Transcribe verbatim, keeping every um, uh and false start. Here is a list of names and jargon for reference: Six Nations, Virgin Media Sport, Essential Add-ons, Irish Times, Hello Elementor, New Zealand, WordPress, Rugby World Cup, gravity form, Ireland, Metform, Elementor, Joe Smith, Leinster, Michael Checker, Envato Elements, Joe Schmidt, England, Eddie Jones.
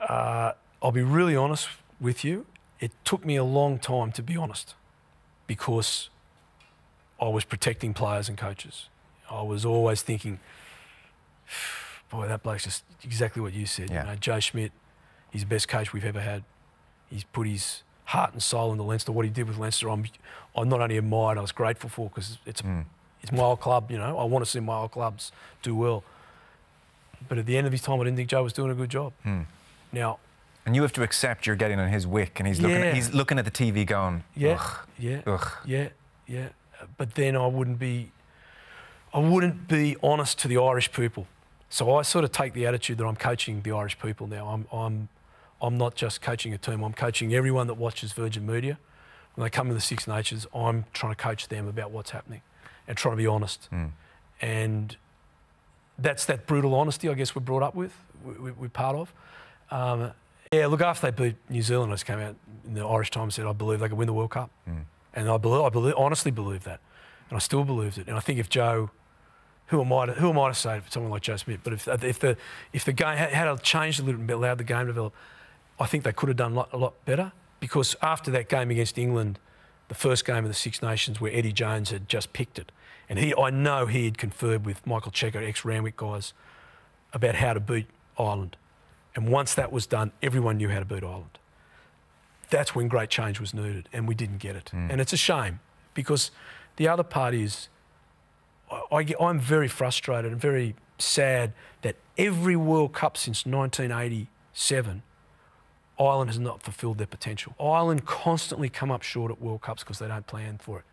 uh, I'll be really honest with you, it took me a long time to be honest, because I was protecting players and coaches. I was always thinking, boy, that bloke's just exactly what you said. Yeah. You know, Joe Schmidt, he's the best coach we've ever had. He's put his heart and soul into Leinster. What he did with Leinster, I'm, I not only admired, I was grateful for, because it's, mm. it's my old club, you know. I want to see my old clubs do well. But at the end of his time, I didn't think Joe was doing a good job. Mm. Now, and you have to accept you're getting on his wick, and he's looking, yeah. at, he's looking at the T V going, yeah, ugh, yeah, ugh. yeah, yeah. But then I wouldn't be, I wouldn't be honest to the Irish people. So I sort of take the attitude that I'm coaching the Irish people now. I'm, I'm, I'm not just coaching a team. I'm coaching everyone that watches Virgin Media. When they come to the Six Nations, I'm trying to coach them about what's happening and trying to be honest. Mm. And that's that brutal honesty, I guess, we're brought up with, we, we're part of. Um, yeah, look, after they beat New Zealand, I just came out in the Irish Times and said, I believe they could win the World Cup. Mm. And I, believe, I believe, honestly believe that. And I still believed it. And I think if Joe... Who am I to, who am I to say for someone like Joe Smith? But if, if, the, if the game had, had changed a little bit, allowed the game to develop, I think they could have done a lot, a lot better. Because after that game against England, the first game of the Six Nations where Eddie Jones had just picked it, and he, I know he had conferred with Michael Checker, ex-Randwick guys, about how to beat Ireland. And once that was done, everyone knew how to beat Ireland. That's when great change was needed, and we didn't get it. Mm. And it's a shame, because the other part is... I get, I'm very frustrated and very sad that every World Cup since nineteen eighty-seven, Ireland has not fulfilled their potential. Ireland constantly come up short at World Cups because they don't plan for it.